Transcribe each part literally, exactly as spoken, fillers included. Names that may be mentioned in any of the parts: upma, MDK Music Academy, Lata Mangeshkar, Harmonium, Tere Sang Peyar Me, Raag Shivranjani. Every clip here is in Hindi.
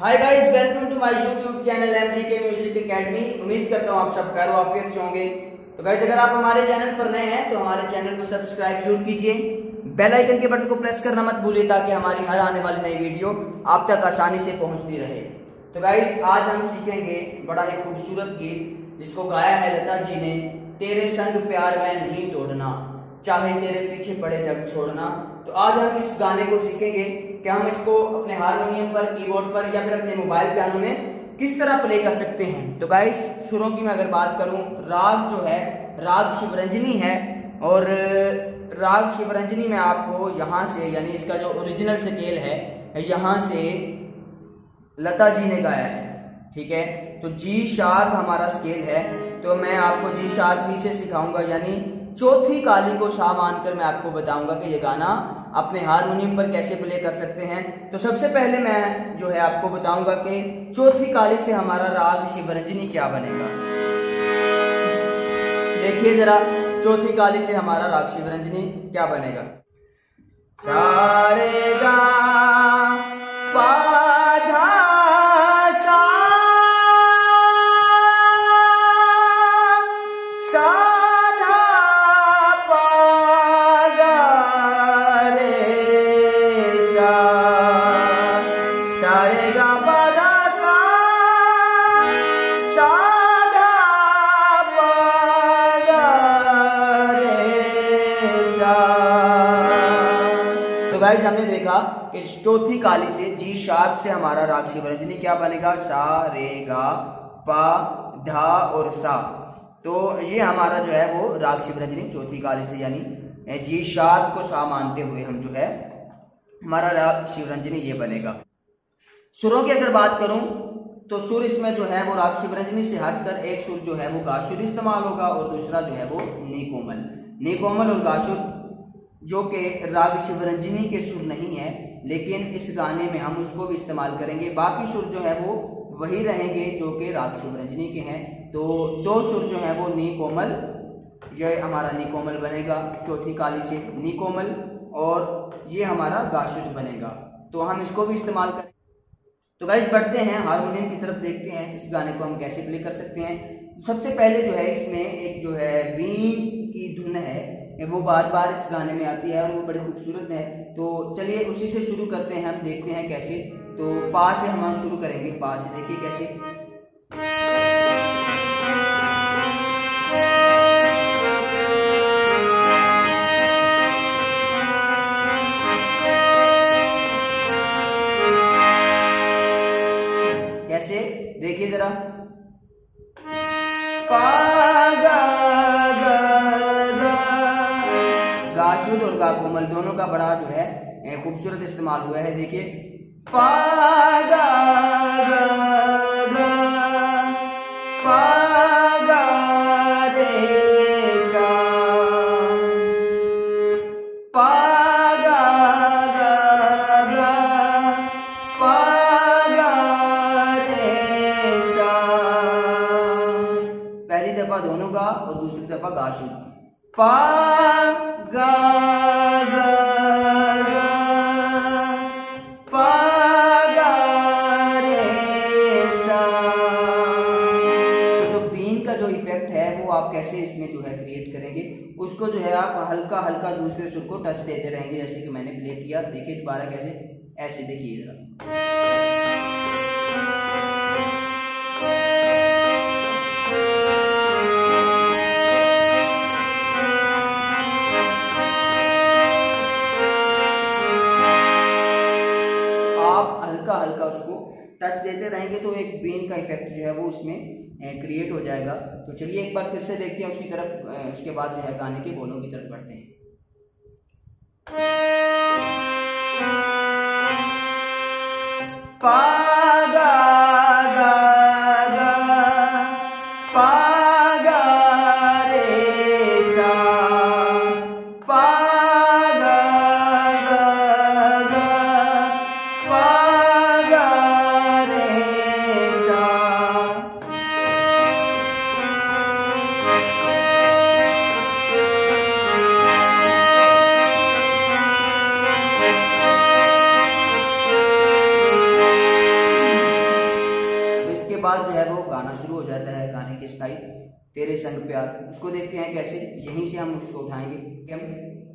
Hi guys, welcome to my YouTube channel MDK music academy. उम्मीद करता हूँ आप सब खैर वाफियत से होंगे। तो गाइस, अगर आप हमारे चैनल पर नए हैं तो हमारे चैनल को सब्सक्राइब जरूर कीजिए, बेल आइकन के बटन को प्रेस करना मत भूलिए ताकि हमारी हर आने वाली नई वीडियो आप तक आसानी से पहुँचती रहे। तो गाइस, आज हम सीखेंगे बड़ा ही खूबसूरत गीत जिसको गाया है लता जी ने, तेरे संग प्यार मैं नहीं तोड़ना, चाहे तेरे पीछे पड़े जग छोड़ना। तो आज हम इस गाने को सीखेंगे कि हम इसको अपने हारमोनियम पर, कीबोर्ड पर या फिर अपने मोबाइल पियानो में किस तरह प्ले कर सकते हैं। तो गाइस, सुरों की मैं अगर बात करूं, राग जो है राग शिवरंजनी है, और राग शिवरंजनी में आपको यहाँ से, यानी इसका जो ओरिजिनल स्केल है यहाँ से लता जी ने गाया है। ठीक है, तो जी शार्प हमारा स्केल है, तो मैं आपको जी शार्प ही से सिखाऊंगा, यानी चौथी काली को सा मानकर मैं आपको बताऊंगा कि ये गाना अपने हारमोनियम पर कैसे प्ले कर सकते हैं। तो सबसे पहले मैं जो है आपको बताऊंगा कि चौथी काली से हमारा राग शिवरंजनी क्या बनेगा। देखिए जरा, चौथी काली से हमारा राग शिवरंजनी क्या बनेगा। सारे गा पा हमने देखा कि चौथी काली से जी शार्प से हमारा राग शिवरंजनी क्या बनेगा, सा रे गा पा धा और सा। तो ये हमारा जो है वो राग शिवरंजनी चौथी काली से, यानी जी शार्प को सा मानते हुए हम जो है हमारा राग शिवरंजनी ये बनेगा। सुरों की अगर बात करूं तो सुर इसमें जो है वो राग शिवरंजनी से हटकर एक सुर जो है वो गासुर इस्तेमाल होगा और दूसरा जो है वो नी कोमल। नी कोमल और गासुर जो कि राग शिवरंजनी के सुर नहीं है, लेकिन इस गाने में हम उसको भी इस्तेमाल करेंगे। बाकी सुर जो है वो वही रहेंगे जो कि राग शिवरंजनी के हैं। तो दो सुर जो है वो नी कोमल, ये हमारा नी कोमल बनेगा चौथी काली से, नी कोमल, और ये हमारा गासुर बनेगा। तो हम इसको भी इस्तेमाल करेंगे। तो गाइस, बढ़ते हैं हारमोनियम की तरफ, देखते हैं इस गाने को हम कैसे प्ले कर सकते हैं। सबसे पहले जो है इसमें एक जो है बीन की धुन है, वो बार बार इस गाने में आती है और वो बड़ी खूबसूरत है। तो चलिए उसी से शुरू करते हैं, हम देखते हैं कैसे। तो पा से हम शुरू करेंगे, पा से देखिए कैसे। कैसे देखिए जरा, गासुर और गा कोमल दोनों का बड़ा जो है खूबसूरत इस्तेमाल हुआ है। देखिए पा गा गा गा पा गा रे सा पा गा गा गा पा गा रे सा। पहली दफा दोनों का और दूसरी दफा गासुर, पा गा गा गा पा गा रे सा। जो बीन का जो इफेक्ट है वो आप कैसे इसमें जो है क्रिएट करेंगे, उसको जो है आप हल्का हल्का दूसरे सुर को टच देते रहेंगे, जैसे कि मैंने प्ले किया। देखिए दोबारा कैसे, ऐसे देखिए जरा। हल्का उसको टच देते रहेंगे तो एक बीन का इफेक्ट जो है वो उसमें क्रिएट हो जाएगा। तो चलिए एक बार फिर से देखते हैं उसकी तरफ, उसके बाद जो है गाने के बोलों की तरफ बढ़ते हैं। पा गा गा गा पा गा रे सा पा गा गा गा पा बाद जो है वो गाना शुरू हो जाता है। गाने की स्टाइल तेरे संग प्यार, उसको देखते हैं कैसे, यहीं से हम उसको उठाएंगे कि हम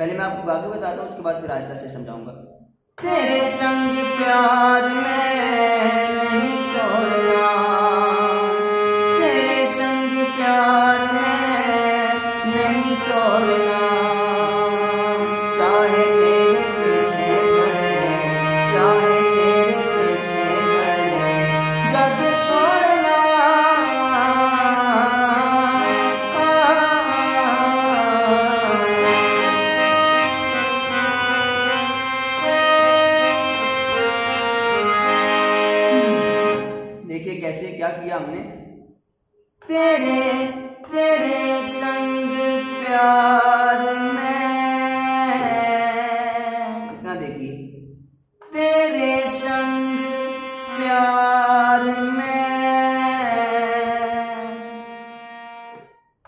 पहले मैं आपको गा के बताता हूँ, उसके बाद फिर आहिस्ता से समझाऊंगा। तेरे संग प्यार में नहीं छोड़ना, तेरे संग प्यार में नहीं छोड़ना, चाहे तेरे पीछे पड़े, चाहे तेरे पीछे पड़े जग छोड़ना। देखिए कैसे क्या किया हमने। तेरे तेरे संग प्यार में, तेरे संग प्यार में,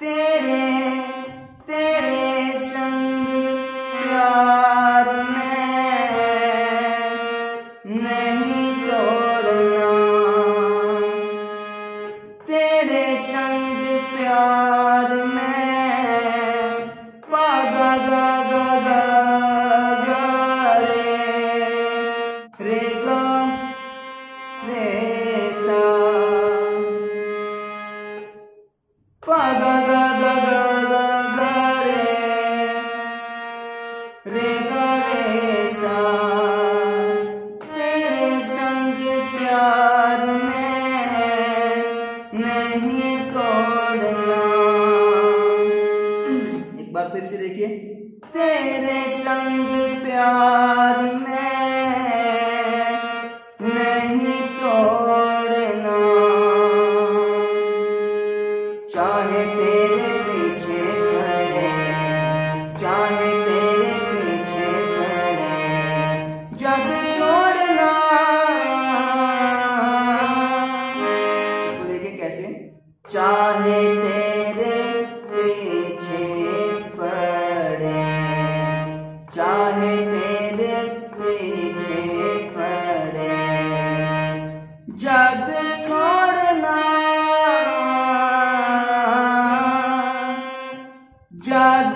तेरे तेरे संग प्यार में नहीं तोड़ना, तेरे संग प्यार में पा गा गा गा गा नहीं तोड़ना। एक बार फिर से देखिए, तेरे संग प्यार में नहीं तोड़ना, चाहे तेरे पीछे पड़े, चाहे तेरे पीछे पड़े जग छोड़ना। चाहे तेरे पीछे पड़े, चाहे तेरे पीछे पड़े जग छोड़ना, जग छोड़ना, जग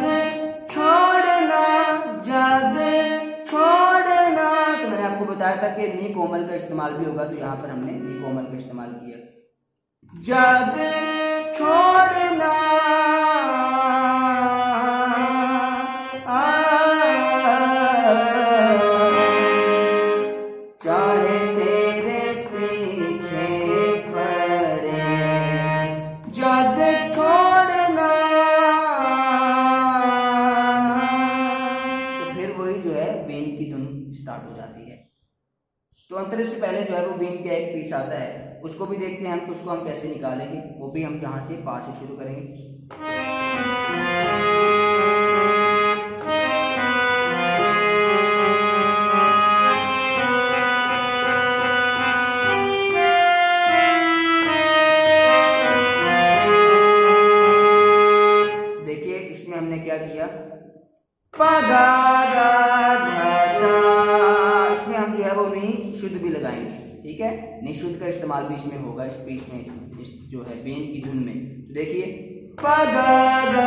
छोड़ना। तो मैंने आपको बताया था कि नी कोमल का इस्तेमाल भी होगा, तो यहाँ पर हमने नी कोमल का इस्तेमाल किया। जग छोड़ना, चाहे तेरे पीछे पड़े जग छोड़ना। तो फिर वही जो है बीन की धुन स्टार्ट हो जाती है। तो अंतरे से पहले जो है वो बीन का एक पीस आता है, उसको भी देखते हैं हम कि उसको हम कैसे निकालेंगे। वो भी हम यहाँ से पास से शुरू करेंगे। देखिए इसमें हमने क्या किया, पागा गा धा सा, इसमें हम जो है वो नी शुद्ध भी लगाएंगे, ठीक है। निशुद्ध का इस्तेमाल भी इसमें होगा, इस पीस में, इस जो है बेन की धुन में। तो देखिए पा गा गा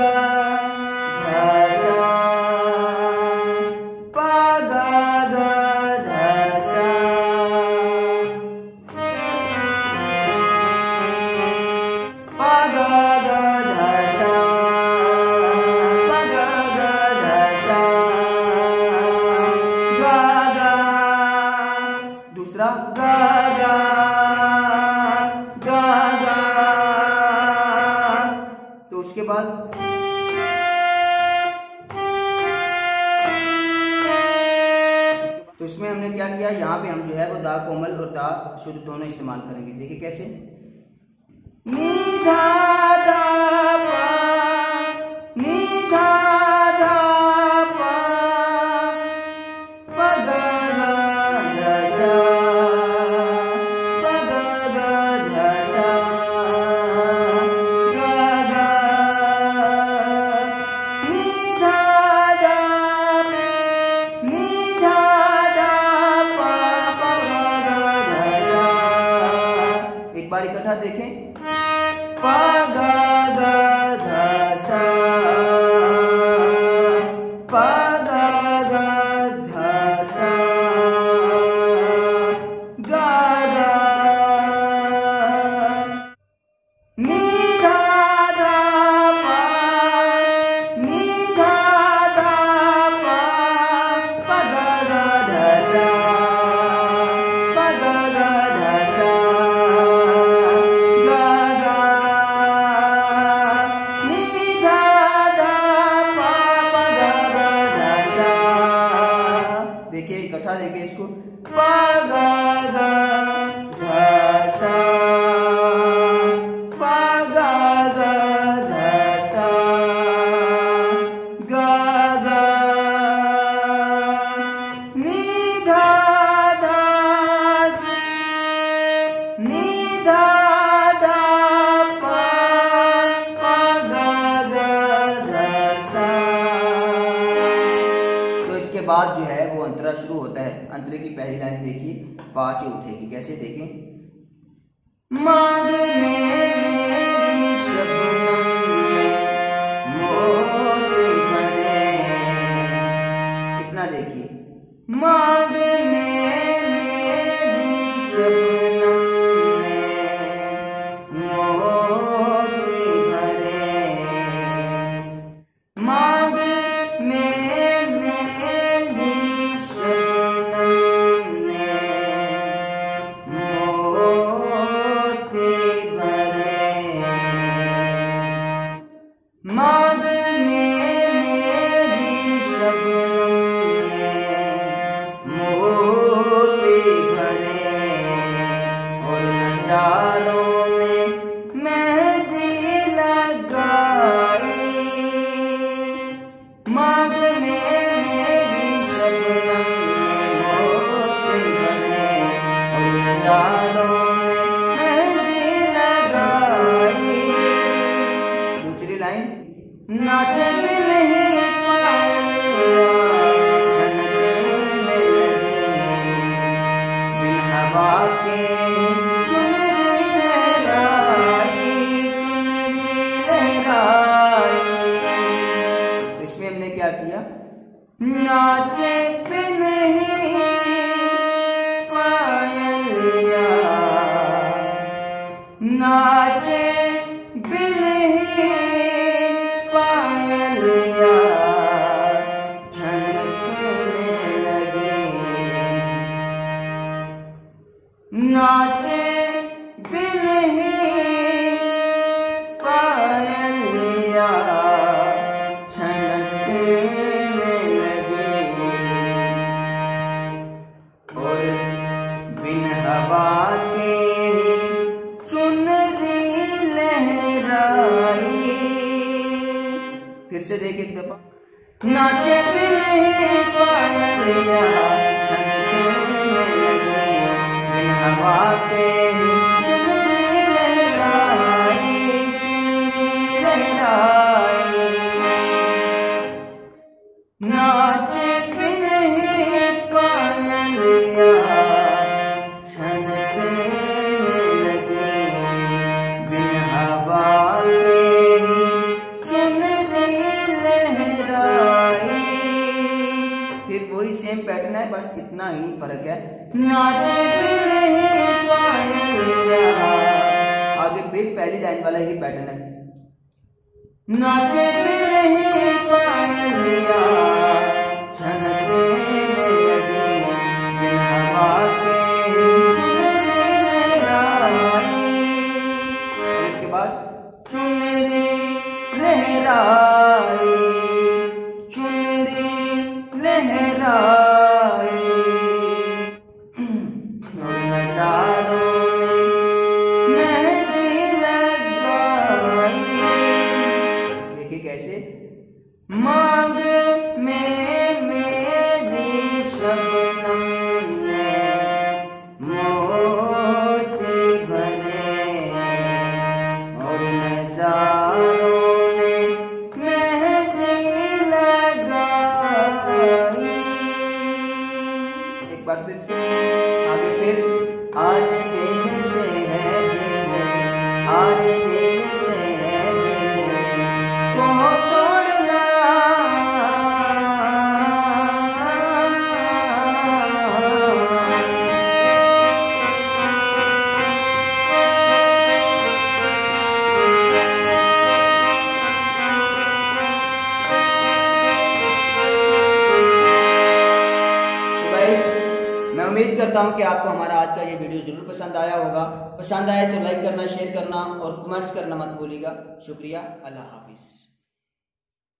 धा सा, पा गा गा धा सा, पा गा गा धा सा, पा गा गा धा सा गा गा, दूसरा गा गा गा गा। तो उसके बाद तो इसमें हमने क्या किया, यहाँ पे हम जो है वो दा कोमल और दा शुद्ध दोनों इस्तेमाल करेंगे। देखिए कैसे, नी धा धा पा, नी धा धा पा, पा गा गा धा सा, बार इकट्ठा देखें, पा गा गा धा सा, पा गा गा धा सा, गा गा नी धा धा पा, नी धा धा पा, पा गा गा धा सा, पा गा गा धा सा, देखिए इसको पा गा गा धा सा, पा गा गा धा सा, गा गा नी धा धा सा, नी धा धा पा, पा गा गा धा सा। तो इसके बाद जो है अंतरा शुरू होता है। अंतरे की पहली लाइन देखिए पा से उठेगी, कैसे देखें, मांग मेरी शबनम में मोती भरे, इतना देखिए, मांग मेरी शबनम में मोती भरे, मांग नाचे बिन ही पायलिया, नाचे बिन ही पायलिया, झनकने लगे, नाचे बिन ही पायलिया, झनकने से देख एक दफा, नाचे बिन ही पायलिया, छनकने लगे, बिन हवा के चुनरी लहराई, चुनरी लहराई, नाचे बिन ही पायलिया, छनकने लगे, बिन हवा पैटर्न है, बस इतना ही फर्क है। नाचे बिन ही पायलिया, आगे फिर पहली लाइन वाला ही पैटर्न है, नाचे बिन ही पायलिया, छनकने लगे, बिन हवा के चुनरी लहराई, इसके बाद चुनरी लहराई, चुनरी लहराई, मांग में मेरी शबनम ने मोती भरे, और नजारों ने मेहंदी लगाई। एक बार फिर से आगे, फिर आज दिन से है दिन उम्मीद करता हूँ कि आपको हमारा आज का ये वीडियो ज़रूर पसंद आया होगा। पसंद आए तो लाइक करना, शेयर करना और कमेंट्स करना मत भूलिएगा। शुक्रिया, अल्लाह हाफिज़।